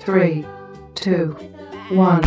3, 2, 1.